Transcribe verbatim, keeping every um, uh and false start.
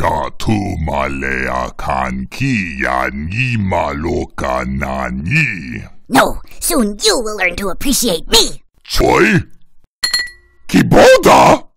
No, soon you will learn to appreciate me. Choi? Kiboda?